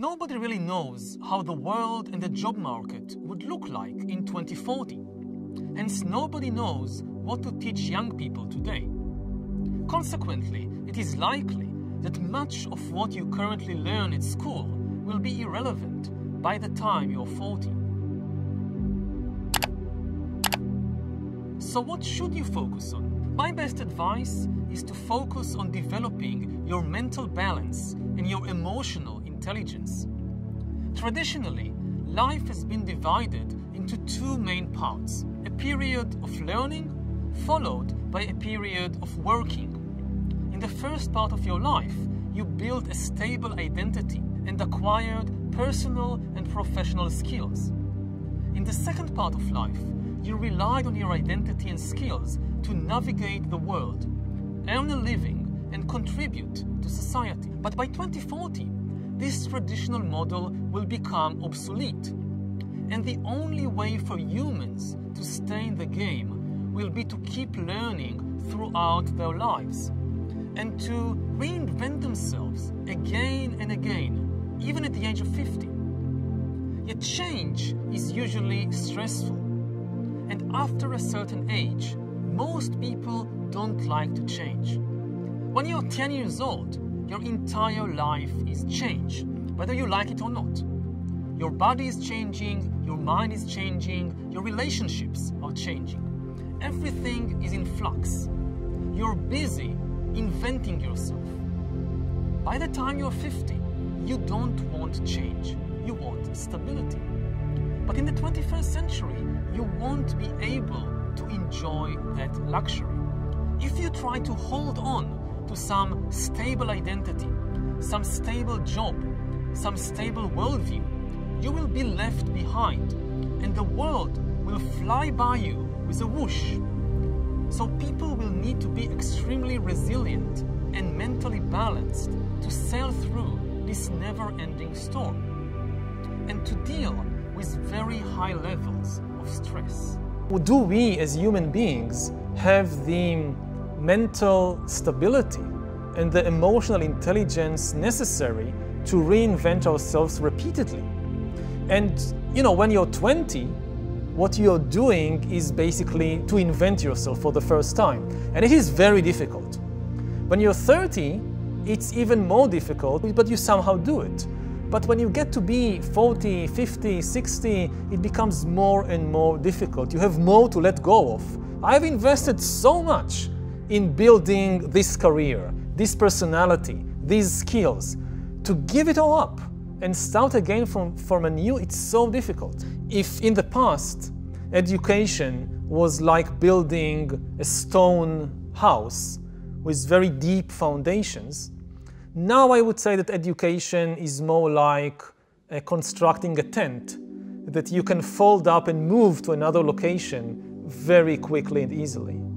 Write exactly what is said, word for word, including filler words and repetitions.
Nobody really knows how the world and the job market would look like in twenty forty. Hence, nobody knows what to teach young people today. Consequently, it is likely that much of what you currently learn at school will be irrelevant by the time you're forty. So what should you focus on? My best advice is to focus on developing your mental balance and your emotional intelligence. Traditionally, life has been divided into two main parts: a period of learning followed by a period of working. In the first part of your life, you build a stable identity and acquired personal and professional skills. In the second part of life, you relied on your identity and skills to navigate the world, earn a living, and contribute to society. But by twenty forty, this traditional model will become obsolete, and the only way for humans to stay in the game will be to keep learning throughout their lives and to reinvent themselves again and again, even at the age of fifty. Yet change is usually stressful, and after a certain age, most people don't like to change. When you're ten years old, your entire life is change, whether you like it or not. Your body is changing, your mind is changing, your relationships are changing. Everything is in flux. You're busy inventing yourself. By the time you're fifty, you don't want change, you want stability. But in the twenty-first century, you won't be able to enjoy that luxury. If you try to hold on to some stable identity, some stable job, some stable worldview, you will be left behind, and the world will fly by you with a whoosh. So people will need to be extremely resilient and mentally balanced to sail through this never-ending storm and to deal with very high levels of stress. Do we as human beings have the mental stability and the emotional intelligence necessary to reinvent ourselves repeatedly? And, you know, when you're twenty, what you're doing is basically to invent yourself for the first time. And it is very difficult. When you're thirty, it's even more difficult, but you somehow do it. But when you get to be forty, fifty, sixty, it becomes more and more difficult. You have more to let go of. I've invested so much in building this career, this personality, these skills. To give it all up and start again from, from anew, it's so difficult. If in the past, education was like building a stone house with very deep foundations, now I would say that education is more like uh, constructing a tent that you can fold up and move to another location very quickly and easily.